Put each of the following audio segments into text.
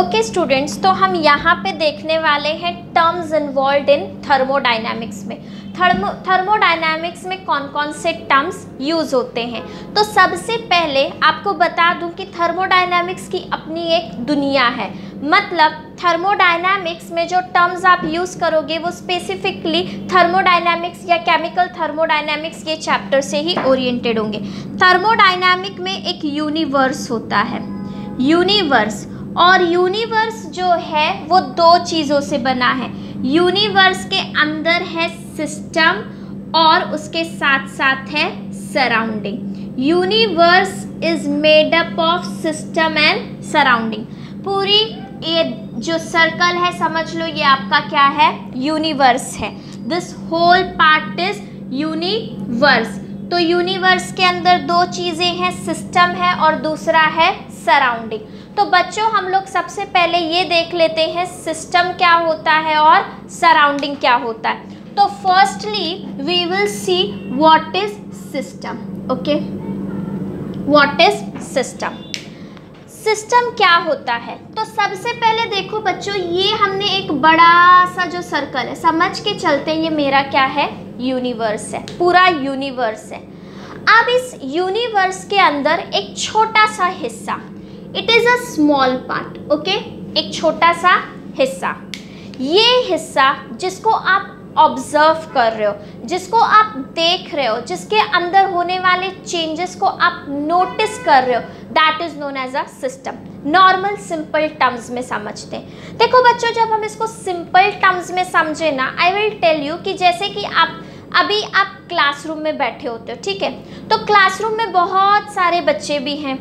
Okay students, तो हम यहाँ पे देखने वाले हैं टर्म्स इन्वॉल्व्ड इन थर्मोडायनामिक्स में। थर्मोडायनामिक्स में कौन कौन से टर्म्स यूज़ होते हैं। तो सबसे पहले आपको बता दूं कि थर्मोडायनामिक्स की अपनी एक दुनिया है। मतलब थर्मोडायनामिक्स में जो टर्म्स आप यूज़ करोगे वो स्पेसिफिकली थर्मोडायनामिक्स या केमिकल थर्मोडायनामिक्स के चैप्टर से ही ओरिएंटेड होंगे। थर्मोडायनामिक में एक यूनिवर्स होता है, यूनिवर्स, और यूनिवर्स जो है वो दो चीज़ों से बना है। यूनिवर्स के अंदर है सिस्टम और उसके साथ साथ है surrounding. Universe is made up of system and surrounding. पूरी ये जो सर्कल है समझ लो ये आपका क्या है, यूनिवर्स है। This whole part is universe. तो यूनिवर्स के अंदर दो चीज़ें हैं, सिस्टम है और दूसरा है सराउंडिंग। तो बच्चों हम लोग सबसे पहले ये देख लेते हैं सिस्टम क्या होता है और सराउंडिंग क्या होता है। तो firstly we will see what is system. Okay, what is system, system क्या होता है। तो सबसे पहले देखो बच्चों, ये हमने एक बड़ा सा जो सर्कल है समझ के चलते हैं, ये मेरा क्या है, यूनिवर्स है, पूरा यूनिवर्स है। अब इस यूनिवर्स के अंदर एक छोटा सा हिस्सा, it is a small part, okay, एक छोटा सा हिस्सा, ये हिस्सा जिसको आप ऑब्जर्व कर रहे हो, जिसको आप देख रहे हो, जिसके अंदर होने वाले चेंजेस को आप नोटिस कर रहे हो, that is known as a system. Normal simple terms में समझते हैं। देखो बच्चों, जब हम इसको सिंपल टर्म्स में समझे ना, आई विल टेल यू कि जैसे कि आप अभी आप क्लासरूम में बैठे होते हो, ठीक है, तो क्लासरूम में बहुत सारे बच्चे भी हैं।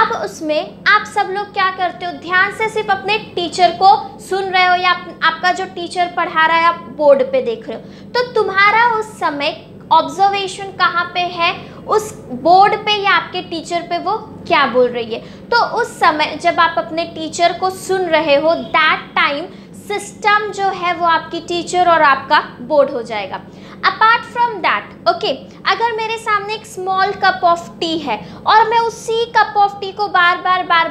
अब उसमें आप सब लोग क्या करते हो, ध्यान से सिर्फ अपने टीचर को सुन रहे हो या आपका जो टीचर पढ़ा रहा है आप बोर्ड पे देख रहे हो। तो तुम्हारा उस समय ऑब्जर्वेशन कहाँ पे है, उस बोर्ड पे या आपके टीचर पे वो क्या बोल रही है। तो उस समय जब आप अपने टीचर को सुन रहे हो, दैट टाइम सिस्टम जो है वो आपकी टीचर और आपका बोर्ड हो जाएगा। अपार्ट फ्रॉम दैट, ओके, अगर मेरे सामने एक स्मॉल कप ऑफ टी है और मैं उसी कप ऑफ टी को बार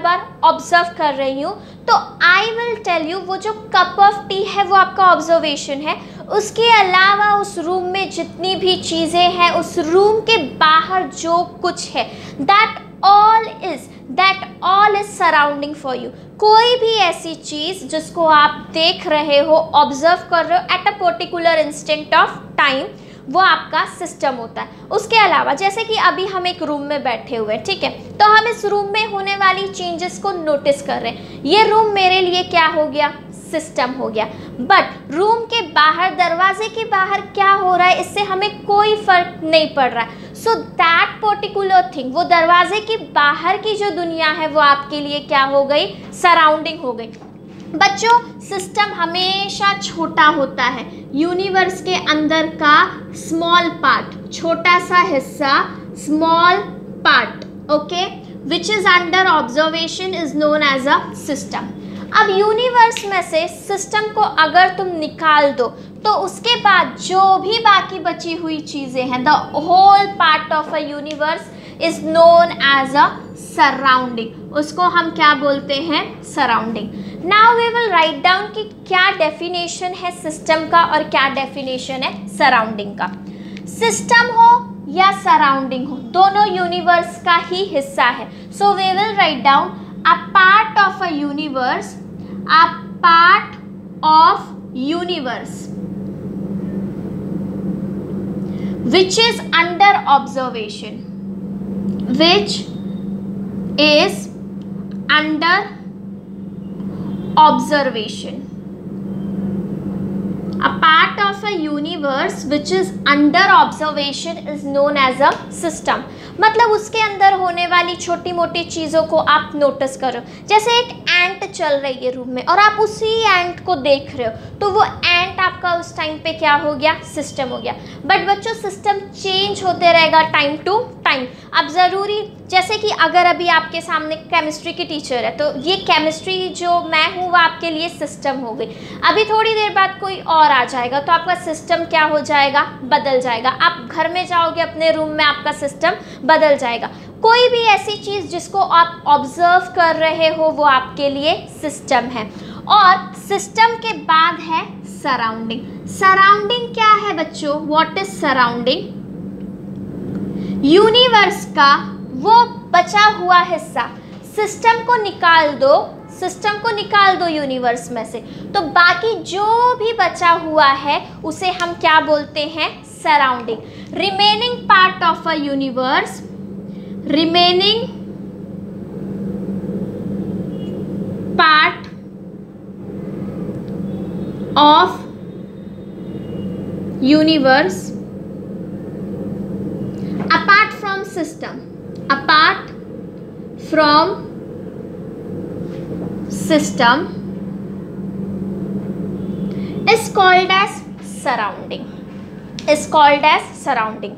बार ऑब्जर्व कर रही हूँ, तो आई विल टेल यू वो जो कप ऑफ टी है वो आपका ऑब्जर्वेशन है। उसके अलावा उस रूम में जितनी भी चीज़ें हैं, उस रूम के बाहर जो कुछ है, that all is surrounding for you. कोई भी ऐसी चीज़ जिसको आप देख रहे हो, ऑब्जर्व कर रहे हो at a particular instant of time, वो आपका सिस्टम होता है। उसके अलावा जैसे कि अभी हम एक रूम में बैठे हुए हैं, ठीक है, तो हम इस रूम में होने वाली चेंजेस को नोटिस कर रहे हैं। ये रूम मेरे लिए क्या हो गया, सिस्टम हो गया। बट रूम के बाहर, दरवाजे के बाहर क्या हो रहा है, इससे हमें कोई फर्क नहीं पड़ रहा है। सो दैट पर्टिकुलर थिंग, वो दरवाजे के बाहर की जो दुनिया है वो आपके लिए क्या हो गई, सराउंडिंग हो गई। बच्चों, सिस्टम हमेशा छोटा होता है। यूनिवर्स के अंदर का स्मॉल पार्ट, छोटा सा हिस्सा, small part, okay, which is under observation is known as a system. अब यूनिवर्स में से सिस्टम को अगर तुम निकाल दो, तो उसके बाद जो भी बाकी बची हुई चीज़ें हैं, the whole part of a universe is known as a surrounding. उसको हम क्या बोलते हैं, surrounding. Now we will write down कि क्या डेफिनेशन है सिस्टम का और क्या डेफिनेशन है सराउंडिंग का। सिस्टम हो या सराउंडिंग हो, दोनों यूनिवर्स का ही हिस्सा है। So we will write down a part of a universe, a part of universe which is under observation, which is under observation, a part of a universe which is under observation is known as a system। मतलब उसके अंदर होने वाली छोटी मोटी चीज़ों को आप नोटिस करो। जैसे एक एंट चल रही है रूम में और आप उसी एंट को देख रहे हो, तो वो एंट आपका उस टाइम पे क्या हो गया, सिस्टम हो गया। बट बच्चों, सिस्टम चेंज होते रहेगा टाइम टू टाइम। अब ज़रूरी, जैसे कि अगर अभी आपके सामने केमिस्ट्री की टीचर है, तो ये केमिस्ट्री जो मैं हूँ वह आपके लिए सिस्टम हो गई। अभी थोड़ी देर बाद कोई और आ जाएगा, तो आपका सिस्टम क्या हो जाएगा, बदल जाएगा। आप घर में जाओगे, अपने रूम में आपका सिस्टम बदल जाएगा। कोई भी ऐसी चीज़ जिसको आप ऑब्जर्व कर रहे हो वो आपके लिए सिस्टम है। और सिस्टम के बाद है सराउंडिंग। सराउंडिंग क्या है बच्चों? What is surrounding? यूनिवर्स का वो बचा हुआ हिस्सा। सिस्टम को निकाल दो, सिस्टम को निकाल दो यूनिवर्स में से, तो बाकी जो भी बचा हुआ है उसे हम क्या बोलते हैं? Surrounding. Remaining part of a universe, remaining part of universe apart from system, apart from system is called as surrounding, is called as surrounding.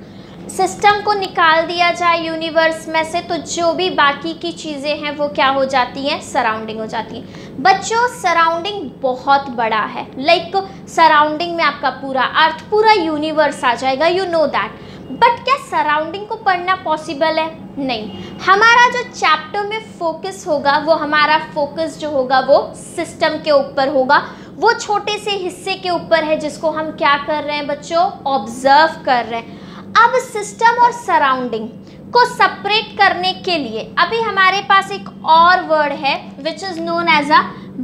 System को निकाल दिया जाए यूनिवर्स में से तो जो भी बाकी की चीज़ें हैं वो क्या हो जाती हैं? सराउंडिंग हो जाती हैं। बच्चों सराउंडिंग बहुत बड़ा है। लाइक सराउंडिंग में आपका पूरा अर्थ, पूरा यूनिवर्स आ जाएगा, यू नो दैट। बट क्या सराउंडिंग को पढ़ना पॉसिबल है? नहीं। हमारा जो चैप्टर में फोकस होगा वो हमारा फोकस जो होगा वो सिस्टम के ऊपर होगा। वो छोटे से हिस्से के ऊपर है जिसको हम क्या कर रहे हैं बच्चों? ऑब्जर्व कर रहे हैं। अब सिस्टम और सराउंडिंग को सेपरेट करने के लिए अभी हमारे पास एक और वर्ड है which is known as a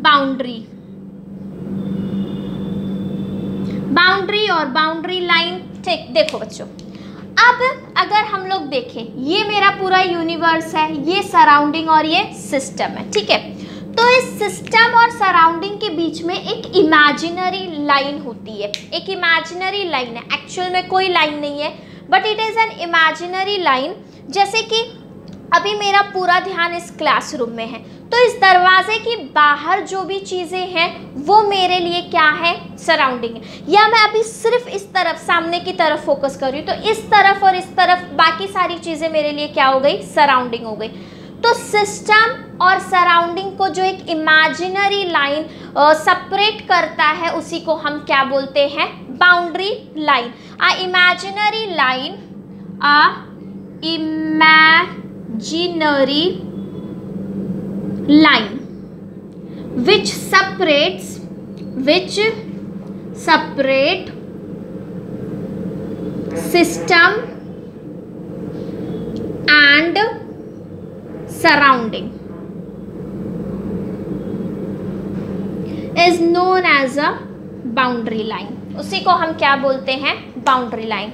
boundary. Boundary और बाउंड्री लाइन। ठीक, देखो बच्चों, अब अगर हम लोग देखें ये मेरा पूरा यूनिवर्स है, ये सराउंडिंग और ये सिस्टम है, ठीक है। तो इस सिस्टम और सराउंडिंग के बीच में एक इमेजिनरी लाइन होती है, एक इमेजिनरी लाइन है, एक्चुअल में कोई लाइन नहीं है but it is an imaginary line. जैसे कि अभी मेरा पूरा ध्यान इस क्लासरूम में है तो इस दरवाजे के बाहर जो भी चीज़ें हैं वो मेरे लिए क्या है? सराउंडिंग है। या मैं अभी सिर्फ इस तरफ, सामने की तरफ फोकस कर रही हूँ तो इस तरफ और इस तरफ बाकी सारी चीज़ें मेरे लिए क्या हो गई? सराउंडिंग हो गई। तो सिस्टम और सराउंडिंग को जो एक इमेजिनरी लाइन सेपरेट करता है उसी को हम क्या बोलते हैं? Boundary line. A imaginary line, a imaginary line which separate system and surrounding is known as a boundary line. उसी को हम क्या बोलते हैं? Boundary line.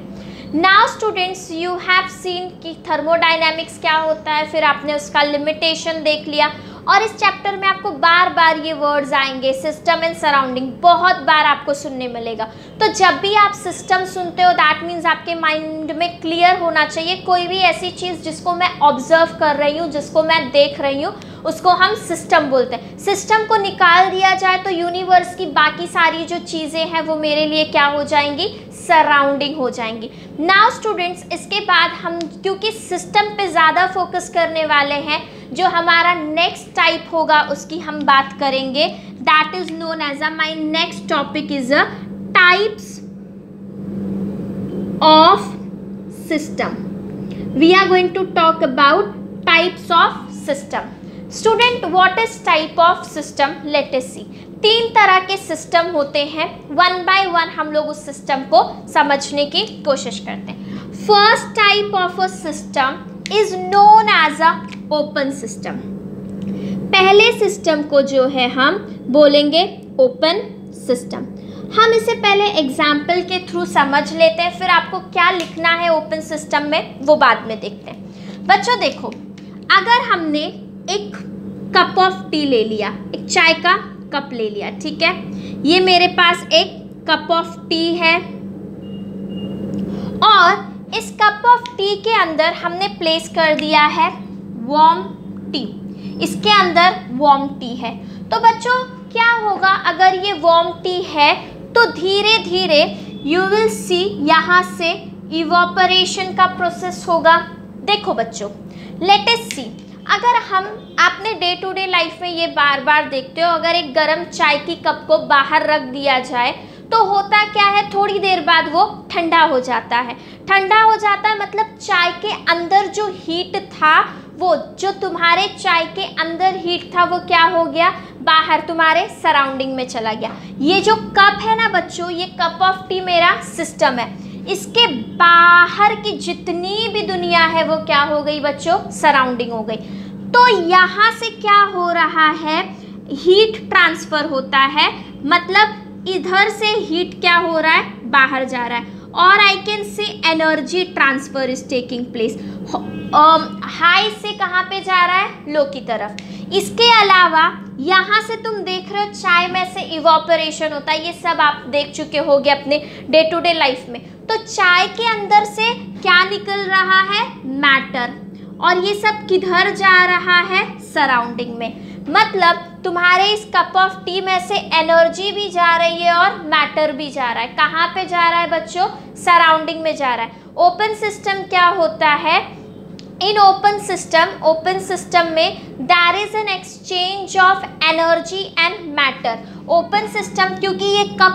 Now students you have seen कि थर्मोडाइनमिक्स क्या होता है, फिर आपने उसका लिमिटेशन देख लिया, और इस चैप्टर में आपको बार बार ये वर्ड्स आएंगे, सिस्टम एंड सराउंडिंग बहुत बार आपको सुनने मिलेगा। तो जब भी आप सिस्टम सुनते हो दैट मीन्स आपके माइंड में क्लियर होना चाहिए कोई भी ऐसी चीज़ जिसको मैं ऑब्जर्व कर रही हूँ, जिसको मैं देख रही हूँ, उसको हम सिस्टम बोलते हैं। सिस्टम को निकाल दिया जाए तो यूनिवर्स की बाकी सारी जो चीज़ें हैं वो मेरे लिए क्या हो जाएंगी? सराउंडिंग हो जाएंगी। नाउ स्टूडेंट्स इसके बाद हम क्योंकि सिस्टम पे ज़्यादा फोकस करने वाले हैं, जो हमारा नेक्स्ट टाइप होगा उसकी हम बात करेंगे। That is known as a, my next topic is a types of system. We are going to talk about types of system. Student what is type of system? Let us see. तीन तरह के system होते हैं, one by one हम लोग उस system को समझने की कोशिश करते हैं। First type of a system is known as a open system. पहले सिस्टम को जो है हम बोलेंगे ओपन सिस्टम। हम इसे पहले एग्जाम्पल के थ्रू समझ लेते हैं, फिर आपको क्या लिखना है ओपन सिस्टम में वो बाद में देखते हैं। बच्चों देखो, अगर हमने एक कप ऑफ टी ले लिया, एक चाय का कप ले लिया, ठीक है, ये मेरे पास एक कप ऑफ टी है और इस कप ऑफ टी के अंदर हमने प्लेस कर दिया है वार्म टी। इसके अंदर वार्म टी है तो बच्चों क्या होगा? अगर ये वार्म टी है तो धीरे धीरे यू विल सी यहाँ से इवोपरेशन का प्रोसेस होगा। देखो बच्चों लेट अस सी, अगर हम, आपने डे टू डे लाइफ में ये बार बार देखते हो, अगर एक गर्म चाय की कप को बाहर रख दिया जाए तो होता क्या है, थोड़ी देर बाद वो ठंडा हो जाता है। ठंडा हो जाता है मतलब चाय के अंदर जो हीट था, वो जो तुम्हारे चाय के अंदर हीट था वो क्या हो गया, बाहर तुम्हारे सराउंडिंग में चला गया। ये जो कप है ना बच्चों, ये कप ऑफ टी मेरा सिस्टम है, इसके बाहर की जितनी भी दुनिया है वो क्या हो गई बच्चों, सराउंडिंग हो गई। तो यहाँ से क्या हो रहा है, हीट ट्रांसफर होता है, मतलब इधर से हीट क्या हो रहा है, बाहर जा रहा है। और I can say energy transfer is taking place, high से कहाँ पे जा रहा है, लो की तरफ। इसके अलावा यहाँ से तुम देख रहे हो चाय में से इवोपरेशन होता है, ये सब आप देख चुके होगे अपने डे टू डे लाइफ में। तो चाय के अंदर से क्या निकल रहा है, मैटर, और ये सब किधर जा रहा है, सराउंडिंग में। मतलब तुम्हारे इस कप ऑफ टी में से एनर्जी भी जा रही है और मैटर भी जा रहा है। कहाँ पे जा रहा है बच्चों, सराउंडिंग में जा रहा है। ओपन सिस्टम क्या होता है, इन ओपन सिस्टम में there is an exchange of energy and matter. Open system क्योंकि ये कप,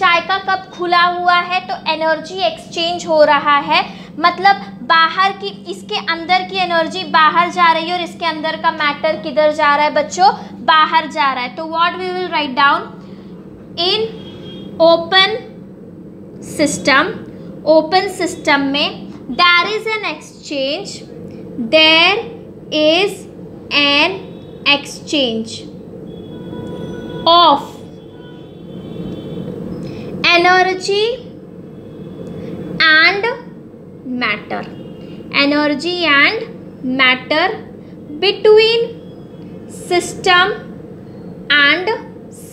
चाय का कप खुला हुआ है, तो एनर्जी एक्सचेंज हो रहा है, मतलब बाहर की, इसके अंदर की एनर्जी बाहर जा रही है और इसके अंदर का मैटर किधर जा रहा है बच्चों, बाहर जा रहा है। तो what we will write down, in open system में there is an exchange of energy and matter, energy and matter between system and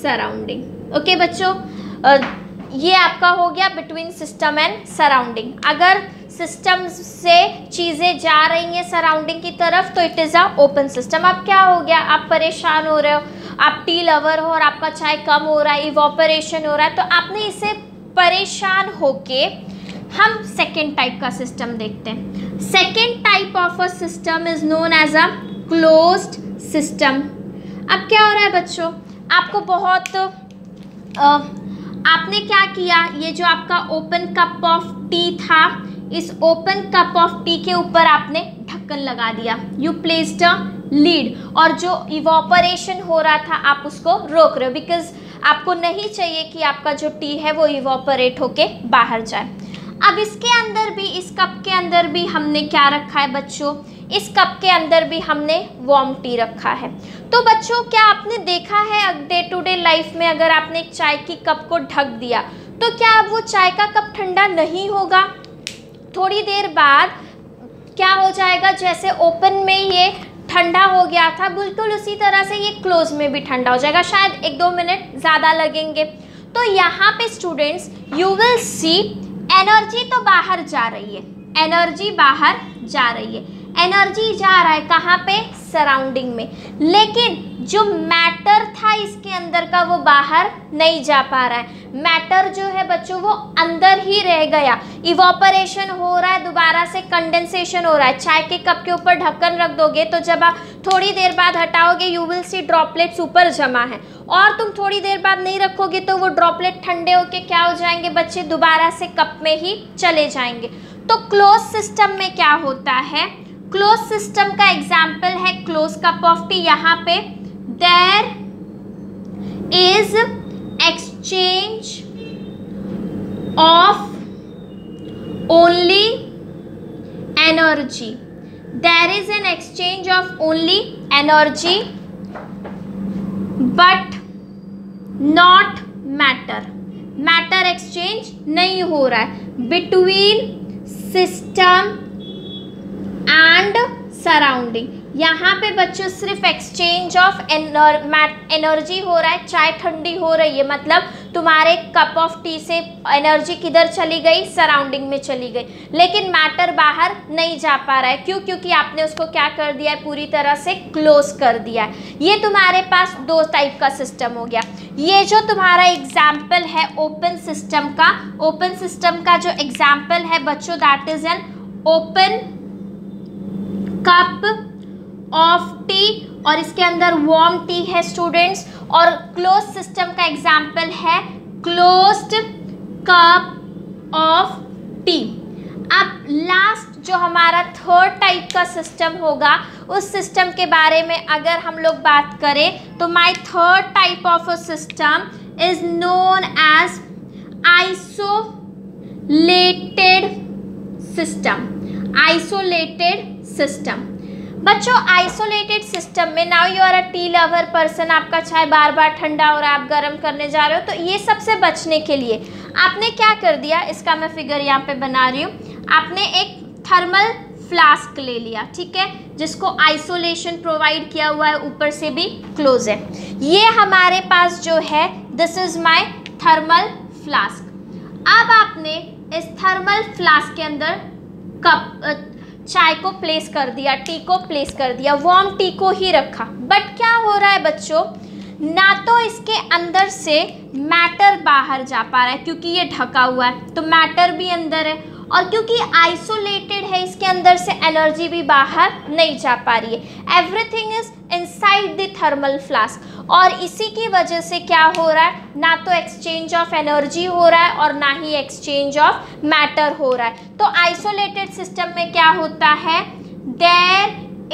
surrounding. Okay बच्चों, ये आपका हो गया बिटवीन सिस्टम एंड सराउंडिंग। अगर सिस्टम से चीज़ें जा रही हैं सराउंडिंग की तरफ तो it is a open system. अब क्या हो गया, आप परेशान हो रहे हो, आप टी लवर हो और आपका चाय कम हो रहा है, इवोपरेशन हो रहा है, तो आपने इसे परेशान होके, हम सेकेंड टाइप का सिस्टम देखते हैं। Second type of a system is known as a closed system. अब क्या हो रहा है बच्चों, आपको बहुत आपने क्या किया, ये जो आपका ओपन कप ऑफ टी था, इस ओपन कप ऑफ टी के ऊपर आपने ढक्कन लगा दिया, यू प्लेस्ड अ लीड, और जो इवोपरेशन हो रहा था आप उसको रोक रहे हो, बिकॉज आपको नहीं चाहिए कि आपका जो टी है वो इवोपरेट होके बाहर जाए। अब इसके अंदर भी, इस कप के अंदर भी हमने क्या रखा है बच्चों, इस कप के अंदर भी हमने वार्म टी रखा है। तो बच्चों क्या आपने देखा है डे टू डे लाइफ में, अगर आपने एक चाय की कप को ढक दिया तो क्या अब वो चाय का कप ठंडा नहीं होगा, थोड़ी देर बाद क्या हो जाएगा, जैसे ओपन में ये ठंडा हो गया था बिल्कुल उसी तरह से ये क्लोज में भी ठंडा हो जाएगा, शायद 1-2 मिनट ज़्यादा लगेंगे। तो यहाँ पे students you will see energy तो बाहर जा रही है, एनर्जी बाहर जा रही है, एनर्जी जा रहा है कहाँ पे, सराउंडिंग में, लेकिन जो मैटर था इसके अंदर का वो बाहर नहीं जा पा रहा है। मैटर जो है बच्चों वो अंदर ही रह गया, इवोपरेशन हो रहा है, दोबारा से कंडेंसेशन हो रहा है। चाय के कप के ऊपर ढक्कन रख दोगे तो जब आप थोड़ी देर बाद हटाओगे यू विल सी ड्रॉपलेट्स ऊपर जमा है, और तुम थोड़ी देर बाद नहीं रखोगे तो वो ड्रॉपलेट ठंडे होके क्या हो जाएंगे बच्चे, दोबारा से कप में ही चले जाएंगे। तो क्लोज सिस्टम में क्या होता है, क्लोज सिस्टम का एग्जाम्पल है क्लोज कप ऑफ टी। यहाँ पे there is exchange of only energy, there is an exchange of only energy but not matter, matter exchange नहीं हो रहा है बिटवीन सिस्टम एंड सराउंडिंग। यहाँ पे बच्चों सिर्फ एक्सचेंज ऑफ एनर्जी हो रहा है, चाय ठंडी हो रही है, मतलब तुम्हारे कप ऑफ टी से एनर्जी किधर चली गई, सराउंडिंग में चली गई, लेकिन मैटर बाहर नहीं जा पा रहा है। क्यों, क्योंकि आपने उसको क्या कर दिया है, पूरी तरह से क्लोज कर दिया है। ये तुम्हारे पास 2 टाइप का सिस्टम हो गया। ये जो तुम्हारा एग्जाम्पल है ओपन सिस्टम का, ओपन सिस्टम का जो एग्जाम्पल है बच्चों, that is an open cup of tea और इसके अंदर वार्म टी है स्टूडेंट्स। और क्लोज सिस्टम का एग्जाम्पल है क्लोज्ड कप ऑफ टी। अब लास्ट जो हमारा थर्ड टाइप का सिस्टम होगा उस सिस्टम के बारे में अगर हम लोग बात करें तो my third type of a system is known as isolated system. Isolated system बच्चों, आइसोलेटेड सिस्टम में now you are a tea lover person, आपका चाय बार बार ठंडा हो रहा है, आप गर्म करने जा रहे हो, तो ये सबसे बचने के लिए आपने क्या कर दिया, इसका मैं फिगर यहाँ पे बना रही हूँ। आपने एक थर्मल फ्लास्क ले लिया, ठीक है, जिसको आइसोलेशन प्रोवाइड किया हुआ है, ऊपर से भी क्लोज है। ये हमारे पास जो है this is my thermal flask. अब आपने इस थर्मल फ्लास्क के अंदर कप चाय को प्लेस कर दिया, टी को प्लेस कर दिया, वार्म टी को ही रखा। बट क्या हो रहा है बच्चों, ना तो इसके अंदर से मैटर बाहर जा पा रहा है क्योंकि ये ढका हुआ है, तो मैटर भी अंदर है, और क्योंकि आइसोलेटेड है इसके अंदर से एनर्जी भी बाहर नहीं जा पा रही है। Everything is inside the thermal flask, और इसी की वजह से क्या हो रहा है, ना तो एक्सचेंज ऑफ एनर्जी हो रहा है और ना ही एक्सचेंज ऑफ मैटर हो रहा है। तो आइसोलेटेड सिस्टम में क्या होता है, there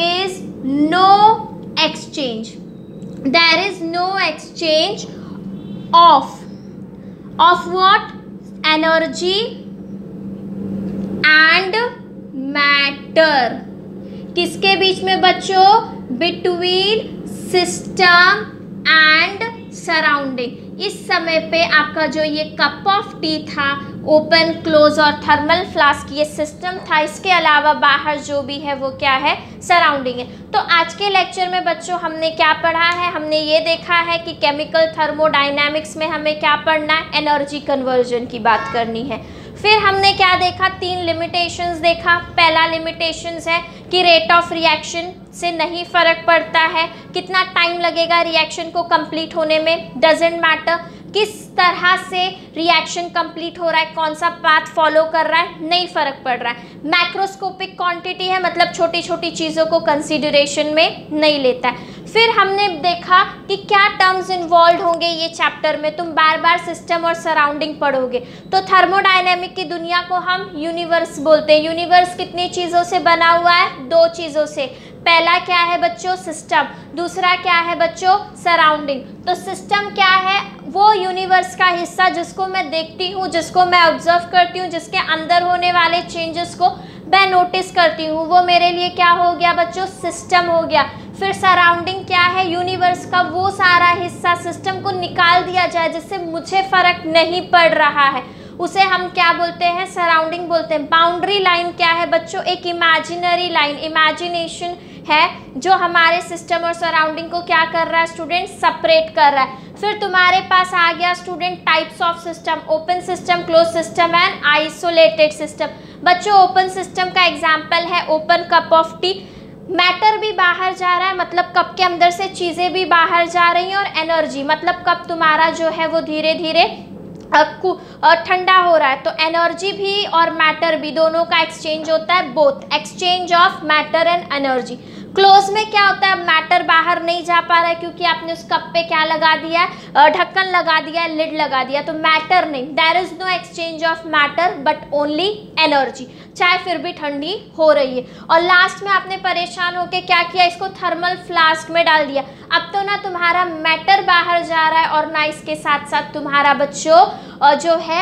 is no exchange, there is no exchange of what, energy and matter. किसके बीच में बच्चों, बिटवीन सिस्टम एंड सराउंडिंग। इस समय पे आपका जो ये कप ऑफ टी था, ओपन क्लोज और थर्मल फ्लास्क, ये सिस्टम था, इसके अलावा बाहर जो भी है वो क्या है, सराउंडिंग है। तो आज के लेक्चर में बच्चों हमने क्या पढ़ा है, हमने ये देखा है कि केमिकल थर्मोडायनेमिक्स में हमें क्या पढ़ना है, एनर्जी कन्वर्जन की बात करनी है। फिर हमने क्या देखा, तीन लिमिटेशंस देखा। पहला लिमिटेशंस है कि रेट ऑफ रिएक्शन से नहीं फ़र्क पड़ता है, कितना टाइम लगेगा रिएक्शन को कंप्लीट होने में, डजेंट मैटर, किस तरह से रिएक्शन कंप्लीट हो रहा है, कौन सा पाथ फॉलो कर रहा है, नहीं फ़र्क पड़ रहा है। मैक्रोस्कोपिक क्वांटिटी है, मतलब छोटी छोटी चीज़ों को कंसीडरेशन में नहीं लेता है। फिर हमने देखा कि क्या टर्म्स इन्वॉल्व होंगे ये चैप्टर में, तुम बार बार सिस्टम और सराउंडिंग पढ़ोगे। तो थर्मोडायनेमिक की दुनिया को हम यूनिवर्स बोलते हैं। यूनिवर्स कितनी चीज़ों से बना हुआ है, दो चीज़ों से, पहला क्या है बच्चों, सिस्टम, दूसरा क्या है बच्चों, सराउंडिंग। तो सिस्टम क्या है, वो यूनिवर्स का हिस्सा जिसको मैं देखती हूँ, जिसको मैं ऑब्जर्व करती हूँ, जिसके अंदर होने वाले चेंजेस को मैं नोटिस करती हूँ, वो मेरे लिए क्या हो गया बच्चों, सिस्टम हो गया। फिर सराउंडिंग क्या है, यूनिवर्स का वो सारा हिस्सा सिस्टम को निकाल दिया जाए जिससे मुझे फ़र्क नहीं पड़ रहा है, उसे हम क्या बोलते हैं, सराउंडिंग बोलते हैं। बाउंड्री लाइन क्या है बच्चों, एक इमेजिनरी लाइन, इमेजिनेशन है जो हमारे सिस्टम और सराउंडिंग को क्या कर रहा है स्टूडेंट, सेपरेट कर रहा है। फिर तुम्हारे पास आ गया student types of system, open system, close system and isolated system. बच्चों ओपन सिस्टम का एग्जाम्पल है open cup of tea, matter भी बाहर जा रहा है, मतलब कप के अंदर से चीज़ें भी बाहर जा रही हैं, और एनर्जी, मतलब कप तुम्हारा जो है वो धीरे धीरे ठंडा हो रहा है, तो एनर्जी भी और मैटर भी दोनों का एक्सचेंज होता है, both exchange of matter and energy. Close में क्या होता है, मैटर बाहर नहीं जा पा रहा है क्योंकि आपने उस कप पे क्या लगा दिया है, ढक्कन लगा दिया है, लिड लगा दिया, तो मैटर नहीं, there is no exchange of matter but only energy, चाय फिर भी ठंडी हो रही है। और लास्ट में आपने परेशान होकर क्या किया, इसको थर्मल फ्लास्क में डाल दिया। अब तो ना तुम्हारा मैटर बाहर जा रहा है और ना इसके साथ साथ तुम्हारा बच्चों जो है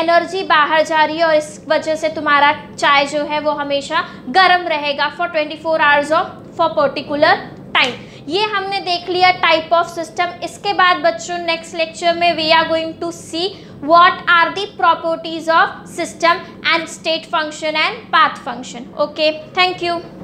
एनर्जी बाहर जा रही है, और इस वजह से तुम्हारा चाय जो है वो हमेशा गर्म रहेगा for 24 hours of for particular time. ये हमने देख लिया टाइप ऑफ सिस्टम। इसके बाद बच्चों नेक्स्ट लेक्चर में we are going to see what are the properties of system and state function and path function. Okay, thank you.